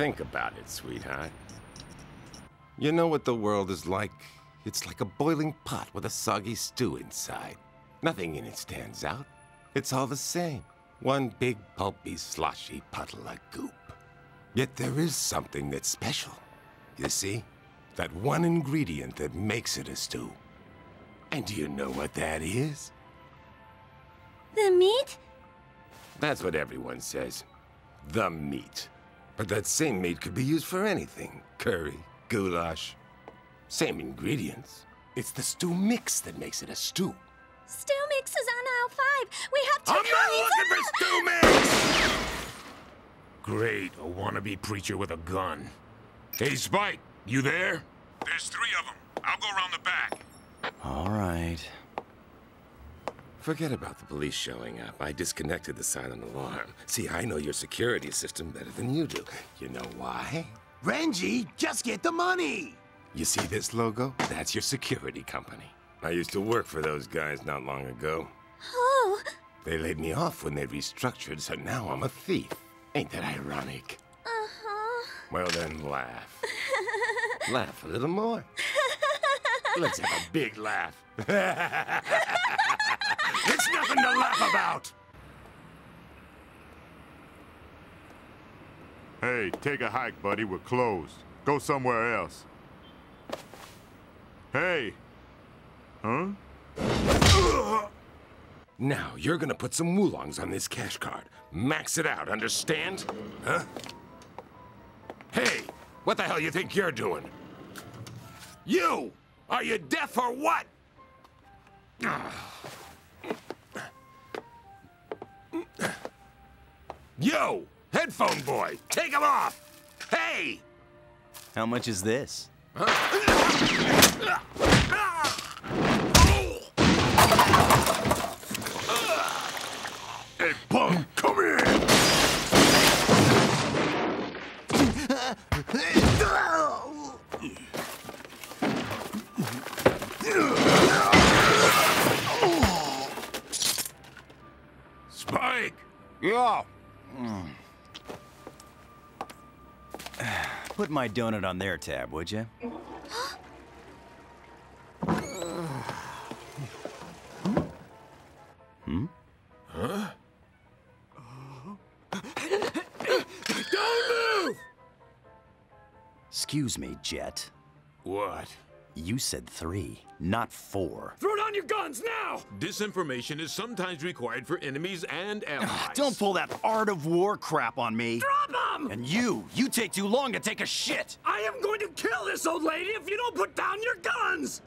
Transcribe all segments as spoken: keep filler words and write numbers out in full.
Think about it, sweetheart. You know what the world is like? It's like a boiling pot with a soggy stew inside. Nothing in it stands out. It's all the same. One big, pulpy, sloshy puddle of goop. Yet there is something that's special. You see? That one ingredient that makes it a stew. And do you know what that is? The meat? That's what everyone says. The meat. But that same meat could be used for anything. Curry, goulash, same ingredients. It's the stew mix that makes it a stew. Stew mix is on aisle five. We have two I'm kinds. Not looking for stew mix! Great, a wannabe preacher with a gun. Hey, Spike, you there? There's three of them. I'll go around the back. All right. Forget about the police showing up. I disconnected the silent alarm. See, I know your security system better than you do. You know why? Renji, just get the money! You see this logo? That's your security company. I used to work for those guys not long ago. Oh! They laid me off when they restructured, so now I'm a thief. Ain't that ironic? Uh-huh. Well then, laugh. Laugh a little more. Let's have a big laugh. It's nothing to laugh about! Hey, take a hike, buddy. We're closed. Go somewhere else. Hey! Huh? Now, you're gonna put some woolongs on this cash card. Max it out, understand? Huh? Hey! What the hell you think you're doing? You! Are you deaf or what? Yo! Headphone boy! Take him off! Hey! How much is this? Hey, punk! Come here! Spike! Yeah! Put my donut on their tab, would you? Hmm? Huh? Don't move! Excuse me, Jet. What? You said three, not four. Throw down your guns now! Disinformation is sometimes required for enemies and allies. Ugh, don't pull that Art of War crap on me. Drop them! And you, you take too long to take a shit. I am going to kill this old lady if you don't put down your guns!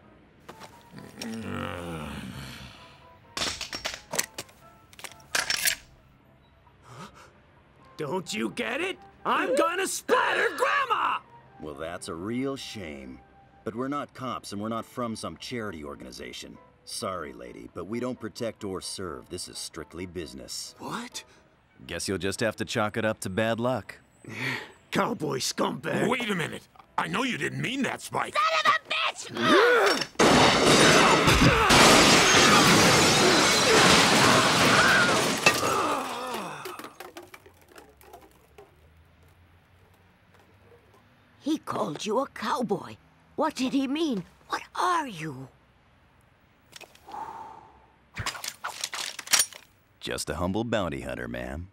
Don't you get it? I'm gonna splatter Grandma! Well, that's a real shame. But we're not cops, and we're not from some charity organization. Sorry, lady, but we don't protect or serve. This is strictly business. What? Guess you'll just have to chalk it up to bad luck. Cowboy scumbag! Wait a minute! I know you didn't mean that, Spike! Son of a bitch! He called you a cowboy. What did he mean? What are you? Just a humble bounty hunter, ma'am.